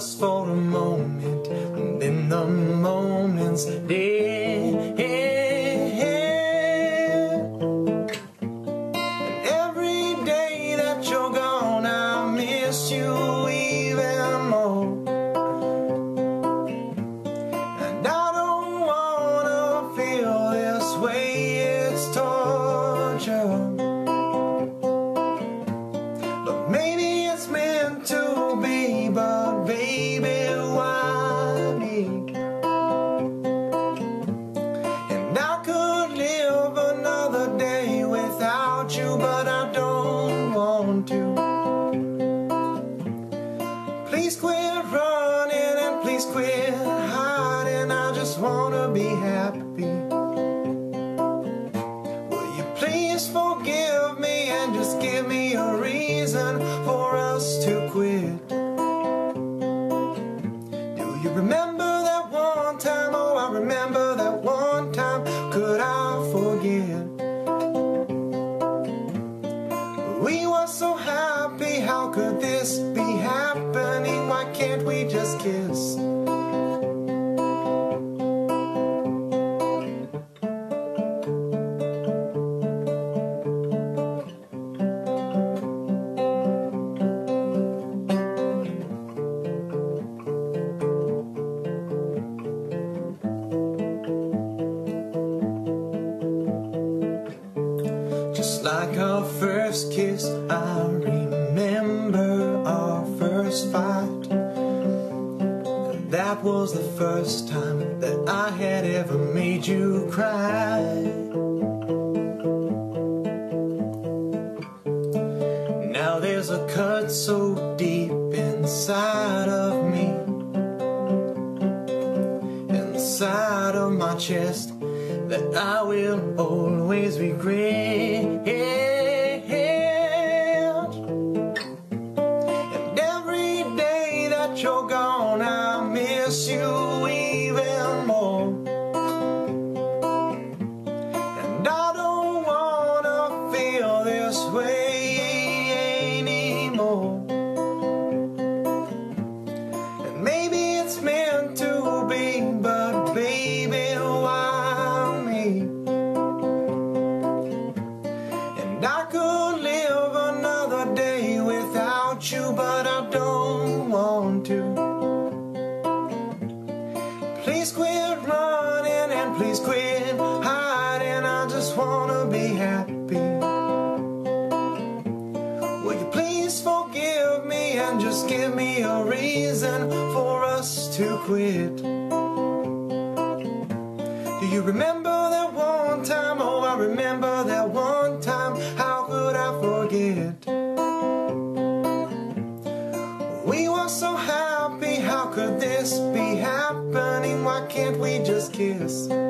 just for a moment, and then the moment's dead. And every day that you're gone, I miss you even more. And I don't wanna feel this way, it's torture. But maybe it's meant to be, but baby, why me? And I could live another day without you, but I don't want to. Please quit running and please quit hiding, I just wanna be happy. Just forgive me and just give me a reason for us to quit. Do you remember that one time? Oh, I remember that one time. Could I forget? We were so happy, how could this be happening? Why can't we just kiss? Just like our first kiss, I remember our first fight. That was the first time that I had ever made you cry. Now there's a cut so deep inside of me, inside of my chest, that I will always regret. And every day that you're gone, I miss you even more. And I don't wanna feel this way anymore. And maybe it's meant to be, but baby, why? And I could live another day without you, but I don't want to. Please quit running and please quit hiding, I just wanna be happy. Will you please forgive me and just give me a reason for us to quit? Do you remember that one time? Oh, I remember that one time. How could I forget? We were so happy. How could this be happening? Why can't we just kiss?